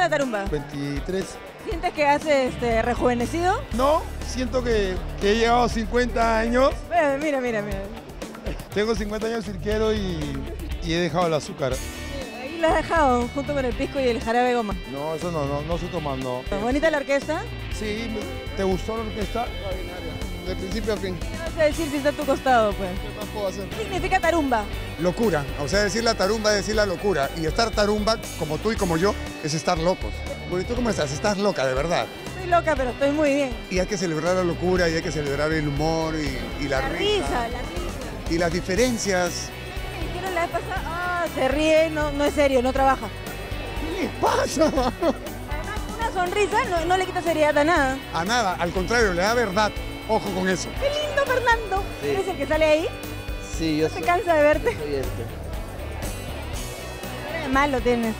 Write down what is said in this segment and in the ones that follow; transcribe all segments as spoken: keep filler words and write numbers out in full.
de la tarumba? veintitrés. ¿Sientes que has este, rejuvenecido? No, siento que, que he llegado a cincuenta años. Mira, mira, mira. mira. Tengo cincuenta años cirquero y, y he dejado el azúcar. Ahí la has dejado, junto con el pisco y el jarabe de goma. No, eso no, no, no estoy tomando. ¿Bonita la orquesta? Sí, ¿te gustó la orquesta? De principio a fin. ¿Qué vas a decir si está a tu costado, pues? ¿Qué más puedo hacer? ¿Qué significa tarumba? Locura. O sea, decir la tarumba es decir la locura. Y estar tarumba, como tú y como yo, es estar locos. Bueno, ¿y tú cómo estás? Estás loca, de verdad. Estoy loca, pero estoy muy bien. Y hay que celebrar la locura, y hay que celebrar el humor, y, y la, la risa. risa. La risa, Y las diferencias. ¿Qué me dijeron la vez pasada? Ah, oh, se ríe, no, no es serio, no trabaja. ¿Qué les pasa, mano? Además, una sonrisa no, no le quita seriedad a nada. A nada, al contrario, le da verdad. Ojo con eso. ¡Qué lindo, Fernando! Sí. ¿Eres el que sale ahí? Sí, yo ¿No soy. ¿No se cansa de verte? Soy este. Malo tienes.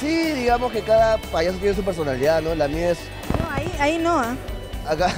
Sí, digamos que cada payaso tiene su personalidad, ¿no? La mía es... No, ahí, ahí no, ¿ah? ¿eh? Acá.